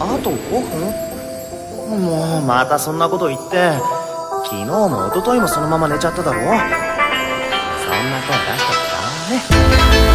あと5分？もうまたそんなこと言って。昨日も一昨日もそのまま寝ちゃっただろ。そんな声出しちゃったね。